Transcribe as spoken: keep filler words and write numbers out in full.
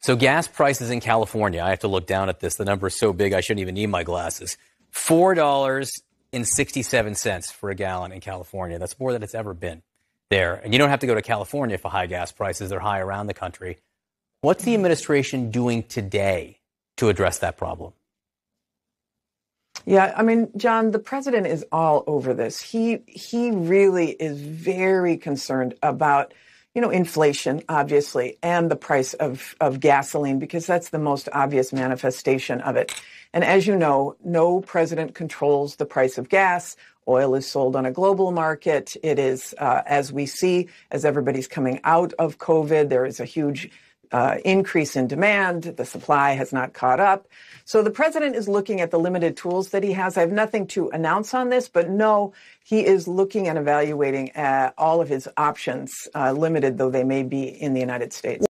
So gas prices in California, I have to look down at this. The number is so big I shouldn't even need my glasses. four dollars and sixty-seven cents for a gallon in California. That's more than it's ever been there. And you don't have to go to California for high gas prices. They're high around the country. What's the administration doing today to address that problem? Yeah, I mean, John, the president is all over this. He he really is very concerned about, you know, inflation, obviously, and the price of, of gasoline, because that's the most obvious manifestation of it. And as you know, no president controls the price of gas. Oil is sold on a global market. It is, uh, as we see, as everybody's coming out of COVID, there is a huge Uh, increase in demand. The supply has not caught up. So the president is looking at the limited tools that he has. I have nothing to announce on this, but no, he is looking and evaluating uh, all of his options, uh, limited though they may be in the United States.